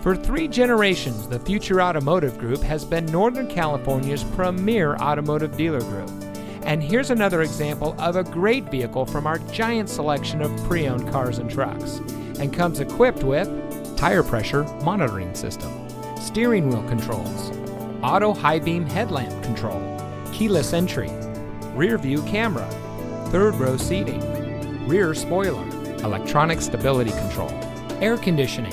For 3 generations, the Future Automotive Group has been Northern California's premier automotive dealer group. And here's another example of a great vehicle from our giant selection of pre-owned cars and trucks, and comes equipped with tire pressure monitoring system, steering wheel controls, auto high beam headlamp control, keyless entry, rear view camera, third row seating, rear spoiler, electronic stability control, air conditioning,